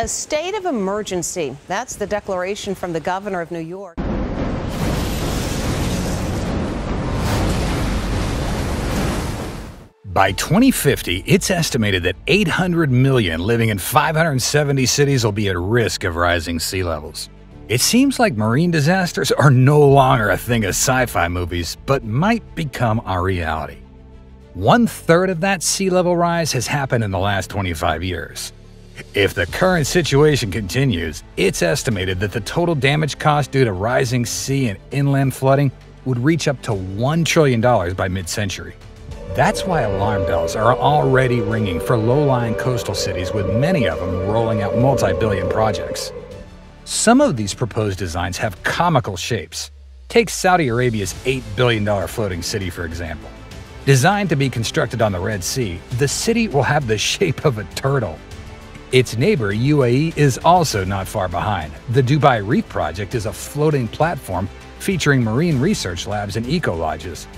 a state of emergency. That's the declaration from the governor of New York. By 2050, it's estimated that 800 million living in 570 cities will be at risk of rising sea levels. It seems like marine disasters are no longer a thing of sci-fi movies, but might become our reality. One-third of that sea level rise has happened in the last 25 years. If the current situation continues, it's estimated that the total damage cost due to rising sea and inland flooding would reach up to $1 trillion by mid-century. That's why alarm bells are already ringing for low-lying coastal cities, with many of them rolling out multi-billion projects. Some of these proposed designs have comical shapes. Take Saudi Arabia's $8 billion floating city, for example. Designed to be constructed on the Red Sea, the city will have the shape of a turtle. Its neighbor, UAE, is also not far behind. The Dubai Reef project is a floating platform featuring marine research labs and eco-lodges.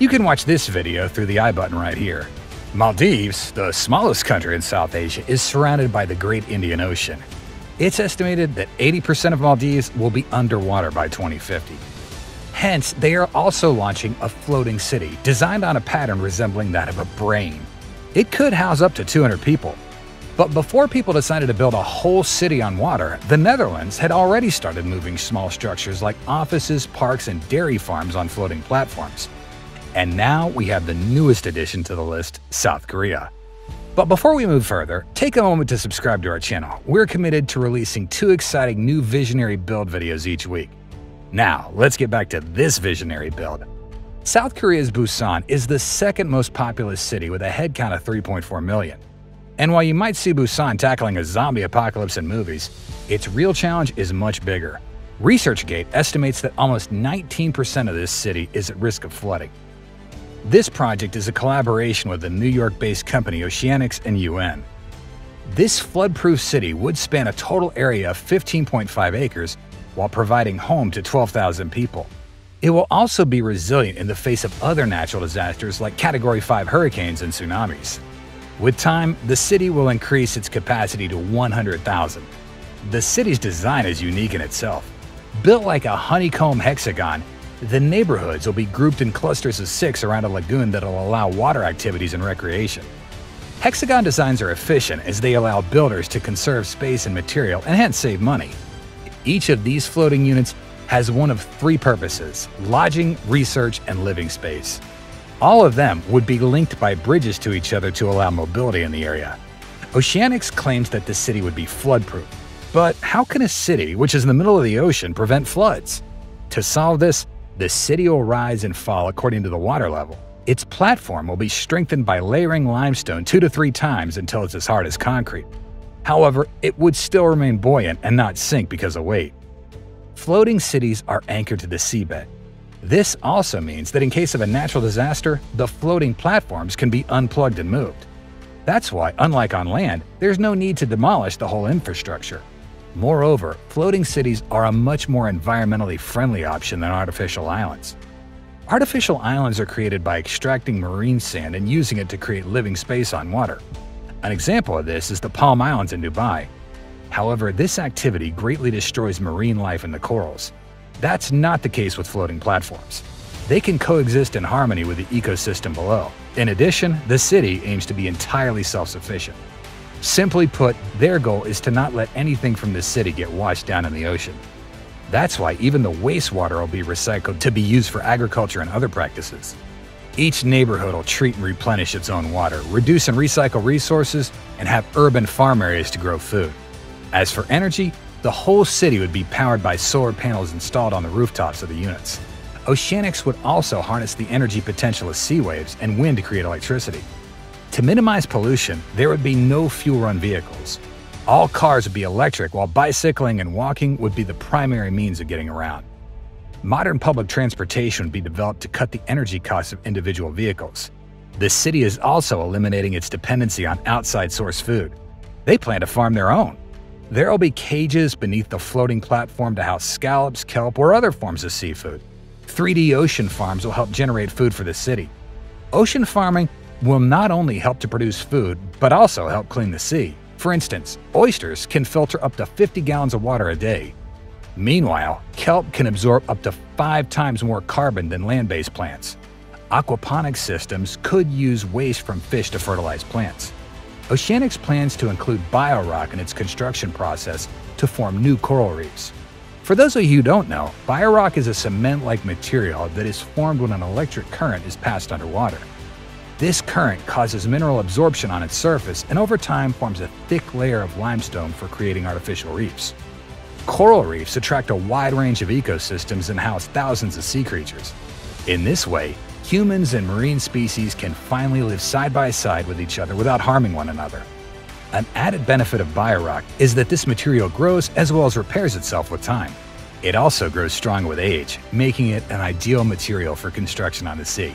You can watch this video through the I button right here. Maldives, the smallest country in South Asia, is surrounded by the Great Indian Ocean. It's estimated that 80% of Maldives will be underwater by 2050. Hence, they are also launching a floating city designed on a pattern resembling that of a brain. It could house up to 200 people. But before people decided to build a whole city on water, the Netherlands had already started moving small structures like offices, parks, and dairy farms on floating platforms. And now we have the newest addition to the list, South Korea. But before we move further, take a moment to subscribe to our channel. We're committed to releasing 2 exciting new visionary build videos each week. Now, let's get back to this visionary build. South Korea's Busan is the second most populous city, with a headcount of 3.4 million. And while you might see Busan tackling a zombie apocalypse in movies, its real challenge is much bigger. ResearchGate estimates that almost 19% of this city is at risk of flooding. This project is a collaboration with the New York-based company OCEANIX and UN. This flood-proof city would span a total area of 15.5 acres while providing home to 12,000 people. It will also be resilient in the face of other natural disasters like Category 5 hurricanes and tsunamis. With time, the city will increase its capacity to 100,000. The city's design is unique in itself. Built like a honeycomb hexagon, the neighborhoods will be grouped in clusters of 6 around a lagoon that'll allow water activities and recreation. Hexagon designs are efficient as they allow builders to conserve space and material and hence save money. Each of these floating units has one of 3 purposes: lodging, research, and living space. All of them would be linked by bridges to each other to allow mobility in the area. OCEANIX claims that the city would be flood-proof. But how can a city, which is in the middle of the ocean, prevent floods? To solve this, the city will rise and fall according to the water level. Its platform will be strengthened by layering limestone 2 to 3 times until it's as hard as concrete. However, it would still remain buoyant and not sink because of weight. Floating cities are anchored to the seabed. This also means that in case of a natural disaster, the floating platforms can be unplugged and moved. That's why, unlike on land, there's no need to demolish the whole infrastructure. Moreover, floating cities are a much more environmentally friendly option than artificial islands. Artificial islands are created by extracting marine sand and using it to create living space on water. An example of this is the Palm Islands in Dubai. However, this activity greatly destroys marine life in the corals. That's not the case with floating platforms. They can coexist in harmony with the ecosystem below. In addition, the city aims to be entirely self-sufficient. Simply put, their goal is to not let anything from the city get washed down in the ocean. That's why even the wastewater will be recycled to be used for agriculture and other practices. Each neighborhood will treat and replenish its own water, reduce and recycle resources, and have urban farm areas to grow food. As for energy, the whole city would be powered by solar panels installed on the rooftops of the units. OCEANIX would also harness the energy potential of sea waves and wind to create electricity. To minimize pollution, there would be no fuel-run vehicles. All cars would be electric, while bicycling and walking would be the primary means of getting around. Modern public transportation would be developed to cut the energy costs of individual vehicles. The city is also eliminating its dependency on outside-source food. They plan to farm their own. There will be cages beneath the floating platform to house scallops, kelp, or other forms of seafood. 3D ocean farms will help generate food for the city. Ocean farming will not only help to produce food, but also help clean the sea. For instance, oysters can filter up to 50 gallons of water a day. Meanwhile, kelp can absorb up to 5 times more carbon than land-based plants. Aquaponic systems could use waste from fish to fertilize plants. OCEANIX plans to include BioRock in its construction process to form new coral reefs. For those of you who don't know, BioRock is a cement-like material that is formed when an electric current is passed underwater. This current causes mineral absorption on its surface and over time forms a thick layer of limestone for creating artificial reefs. Coral reefs attract a wide range of ecosystems and house thousands of sea creatures. In this way, humans and marine species can finally live side by side with each other without harming one another. An added benefit of BioRock is that this material grows as well as repairs itself with time. It also grows strong with age, making it an ideal material for construction on the sea.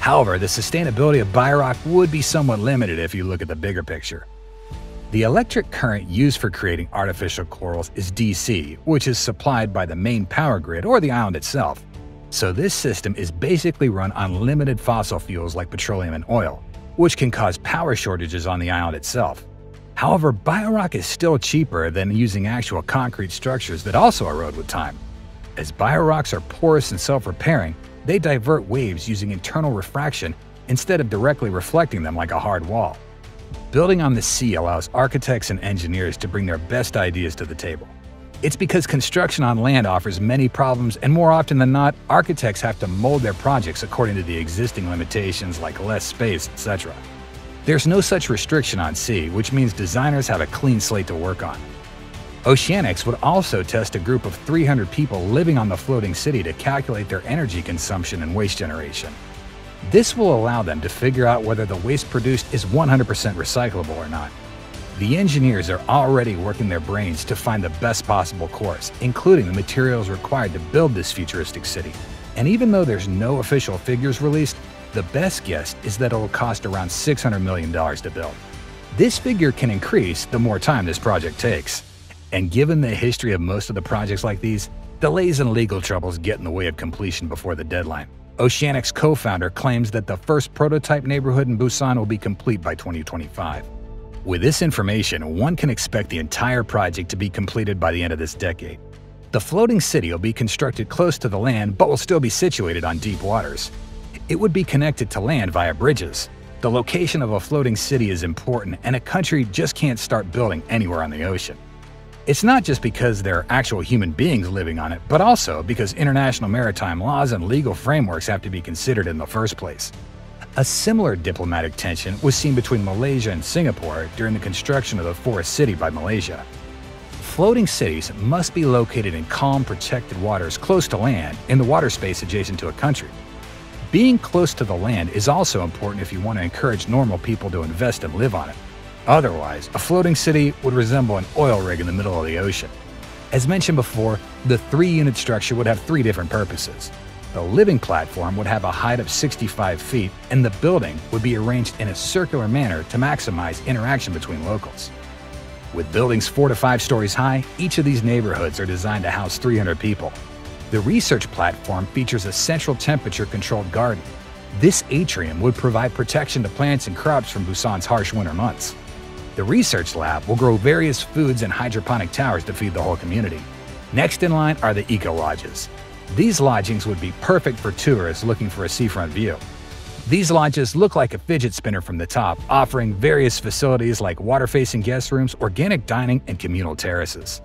However, the sustainability of BioRock would be somewhat limited if you look at the bigger picture. The electric current used for creating artificial corals is DC, which is supplied by the main power grid or the island itself. So this system is basically run on limited fossil fuels like petroleum and oil, which can cause power shortages on the island itself. However, BioRock is still cheaper than using actual concrete structures that also erode with time. As BioRocks are porous and self-repairing, they divert waves using internal refraction instead of directly reflecting them like a hard wall. Building on the sea allows architects and engineers to bring their best ideas to the table. It's because construction on land offers many problems, and more often than not, architects have to mold their projects according to the existing limitations like less space, etc. There's no such restriction on sea, which means designers have a clean slate to work on. OCEANIX would also test a group of 300 people living on the floating city to calculate their energy consumption and waste generation. This will allow them to figure out whether the waste produced is 100% recyclable or not. The engineers are already working their brains to find the best possible course, including the materials required to build this futuristic city. And even though there's no official figures released, the best guess is that it'll cost around $600 million to build. This figure can increase the more time this project takes. And given the history of most of the projects like these, delays and legal troubles get in the way of completion before the deadline. OCEANIX co-founder claims that the first prototype neighborhood in Busan will be complete by 2025. With this information, one can expect the entire project to be completed by the end of this decade. The floating city will be constructed close to the land but will still be situated on deep waters. It would be connected to land via bridges. The location of a floating city is important, and a country just can't start building anywhere on the ocean. It's not just because there are actual human beings living on it, but also because international maritime laws and legal frameworks have to be considered in the first place. A similar diplomatic tension was seen between Malaysia and Singapore during the construction of the Forest City by Malaysia. Floating cities must be located in calm, protected waters close to land in the water space adjacent to a country. Being close to the land is also important if you want to encourage normal people to invest and live on it. Otherwise, a floating city would resemble an oil rig in the middle of the ocean. As mentioned before, the 3-unit structure would have 3 different purposes. The living platform would have a height of 65 feet, and the building would be arranged in a circular manner to maximize interaction between locals. With buildings 4 to 5 stories high, each of these neighborhoods are designed to house 300 people. The research platform features a central temperature-controlled garden. This atrium would provide protection to plants and crops from Busan's harsh winter months. The research lab will grow various foods and hydroponic towers to feed the whole community. Next in line are the eco-lodges. These lodgings would be perfect for tourists looking for a seafront view. These lodges look like a fidget spinner from the top, offering various facilities like water-facing guest rooms, organic dining, and communal terraces.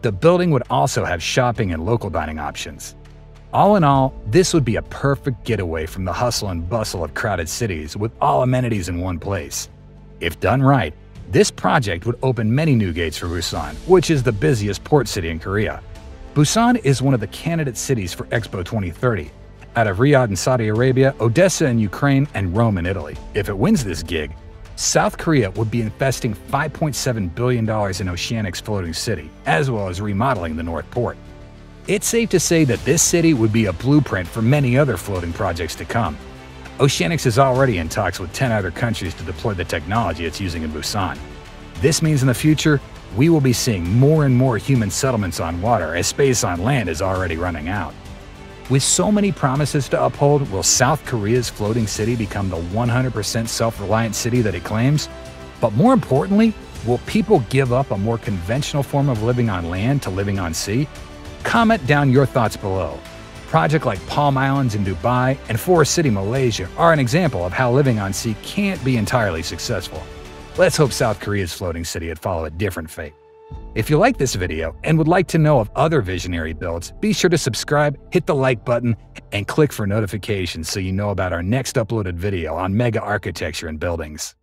The building would also have shopping and local dining options. All in all, this would be a perfect getaway from the hustle and bustle of crowded cities with all amenities in one place. If done right, this project would open many new gates for Busan, which is the busiest port city in Korea. Busan is one of the candidate cities for Expo 2030, out of Riyadh in Saudi Arabia, Odessa in Ukraine, and Rome in Italy. If it wins this gig, South Korea would be investing $5.7 billion in OCEANIX floating city, as well as remodeling the North Port. It's safe to say that this city would be a blueprint for many other floating projects to come. OCEANIX is already in talks with 10 other countries to deploy the technology it's using in Busan. This means in the future, we will be seeing more and more human settlements on water as space on land is already running out. With so many promises to uphold, will South Korea's floating city become the 100% self-reliant city that it claims? But more importantly, Will people give up a more conventional form of living on land to living on sea? Comment down your thoughts below. Projects like Palm Islands in Dubai and Forest City, Malaysia are an example of how living on sea can't be entirely successful. Let's hope South Korea's floating city would follow a different fate. If you like this video and would like to know of other visionary builds, be sure to subscribe, hit the like button, and click for notifications so you know about our next uploaded video on mega architecture and buildings.